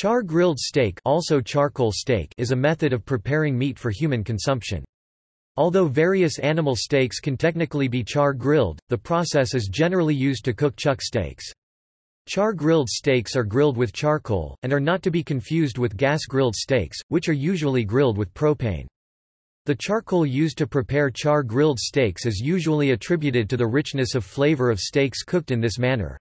Char grilled steak, also charcoal steak, is a method of preparing meat for human consumption. Although various animal steaks can technically be char grilled, the process is generally used to cook chuck steaks. Char grilled steaks are grilled with charcoal, and are not to be confused with gas grilled steaks, which are usually grilled with propane. The charcoal used to prepare char grilled steaks is usually attributed to the richness of flavor of steaks cooked in this manner.